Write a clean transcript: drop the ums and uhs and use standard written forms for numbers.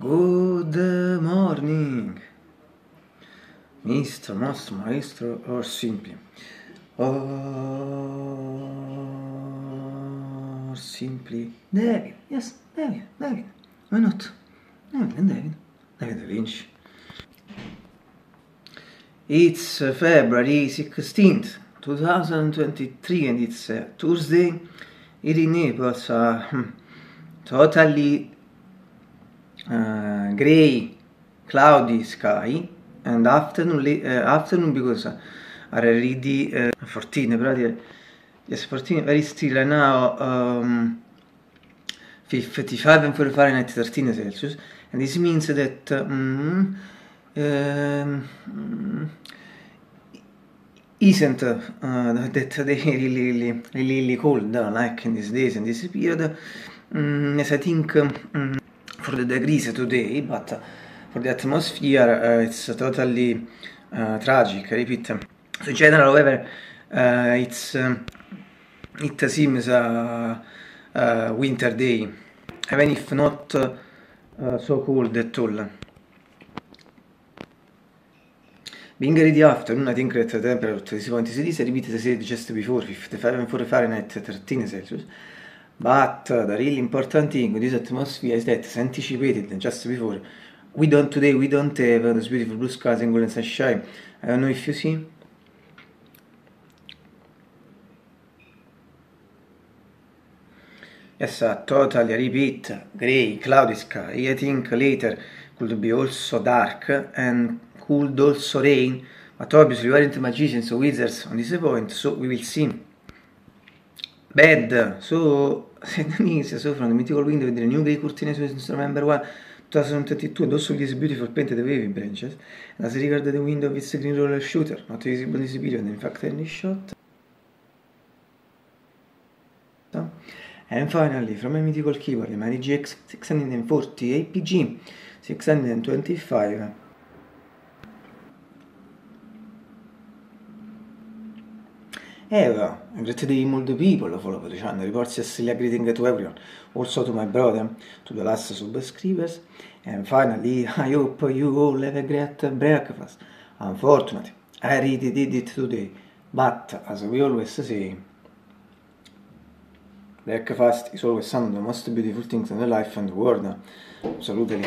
Good morning, Mr. Most Maestro, or simply, David, yes, David, why not? David Lynch. It's February 16th, 2023, and it's Tuesday. Here in Naples, totally grey, cloudy sky, and afternoon because are already 14, probably, yes, 14, very still right now, 55 and 4 Fahrenheit, 13 Celsius, and this means that isn't that they really cold, like in these days, in this period, as I think for the degrees today, but for the atmosphere it's totally tragic, I repeat. So in general, however, it seems a winter day, even if not so cold at all. Being ready afternoon, I think that the temperature at this point is repeated as said just before, 55 and 4 Fahrenheit, 13 Celsius. But the really important thing with this atmosphere is that, as anticipated just before, today we don't have those beautiful blue skies and golden sunshine. I don't know if you see. Yes, totally, I repeat, grey, cloudy sky. I think later could be also dark and could also rain, but obviously we aren't magicians or wizards on this point, so we will see. Bad, so set an easy, so from the mythical window with the new grey curtain since November 1, 2022, and also these beautiful painted wavy branches, and as regard the window with the green roller shooter, not visible in this period, in fact any shot. And finally, from a mythical keyboard, the Mari GX 640 APG 625. Well, a great day all the people who follow the channel, reports a silly greeting to everyone, also to my brother, to the last subscribers, and finally, I hope you all have a great breakfast. Unfortunately, I really did it today, but as we always say, breakfast is always some of the most beautiful things in the life and the world. Absolutely.